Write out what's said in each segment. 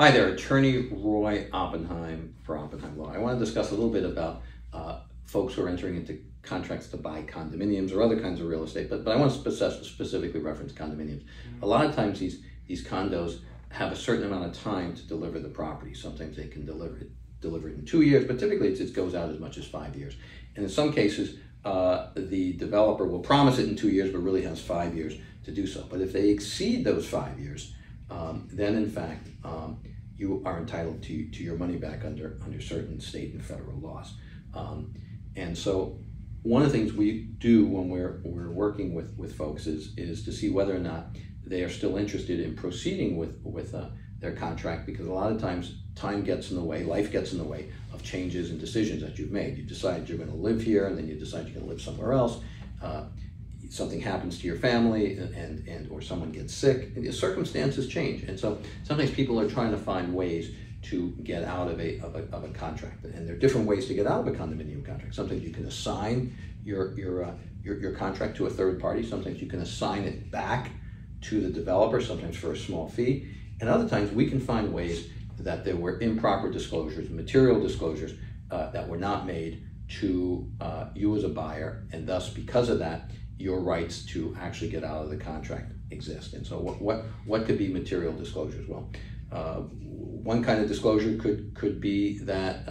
Hi there, Attorney Roy Oppenheim for Oppenheim Law. I want to discuss a little bit about folks who are entering into contracts to buy condominiums or other kinds of real estate, but I want to specifically reference condominiums. A lot of times these condos have a certain amount of time to deliver the property. Sometimes they can deliver it in 2 years, but typically it goes out as much as 5 years. And in some cases, the developer will promise it in 2 years, but really has 5 years to do so. But if they exceed those 5 years, then in fact, you are entitled to your money back under certain state and federal laws. And so one of the things we do when we're working with folks is to see whether or not they are still interested in proceeding with their contract, because a lot of times time gets in the way, life gets in the way of changes and decisions that you've made. You decide you're going to live here, and then you decide you're going to live somewhere else. Something happens to your family or someone gets sick, and the circumstances change. And so sometimes people are trying to find ways to get out of a contract. And there are different ways to get out of a condominium contract. Sometimes you can assign your contract to a third party. Sometimes you can assign it back to the developer, sometimes for a small fee. And other times we can find ways that there were improper disclosures, material disclosures that were not made to you as a buyer. And thus, because of that, your rights to actually get out of the contract exist. And so what could be material disclosures? Well, one kind of disclosure could be that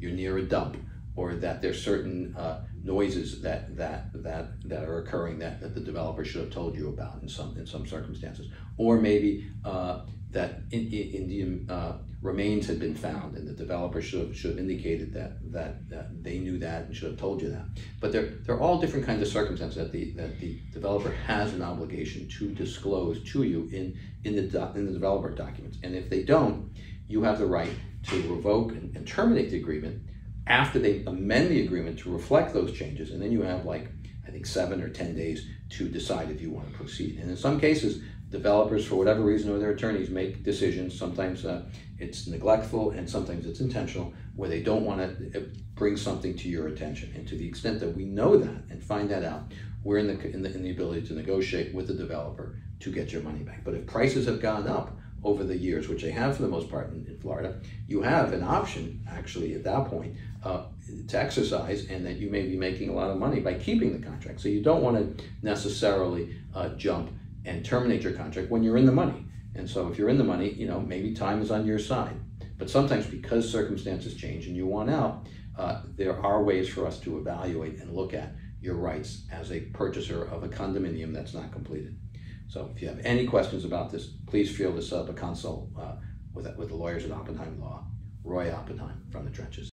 you're near a dump, or that there's certain noises that are occurring that the developer should have told you about in some circumstances, or maybe that Indian remains had been found, and the developer should have indicated that they knew that and should have told you that. But there are all different kinds of circumstances that the developer has an obligation to disclose to you in the developer documents, and if they don't, you have the right to revoke and terminate the agreement after they amend the agreement to reflect those changes. And then you have, like, I think 7 or 10 days to decide if you want to proceed. And in some cases, developers, for whatever reason, or their attorneys, make decisions. Sometimes it's neglectful, and sometimes it's intentional, where they don't want to bring something to your attention. And to the extent that we know that and find that out, we're in the ability to negotiate with the developer to get your money back. But if prices have gone up over the years, which they have for the most part in Florida, you have an option, actually, at that point to exercise, and that you may be making a lot of money by keeping the contract. So you don't want to necessarily jump and terminate your contract when you're in the money. And so if you're in the money, maybe time is on your side. But sometimes, because circumstances change and you want out, there are ways for us to evaluate and look at your rights as a purchaser of a condominium that's not completed. So if you have any questions about this, please feel to set up a consult with the lawyers at Oppenheim Law. Roy Oppenheim from the trenches.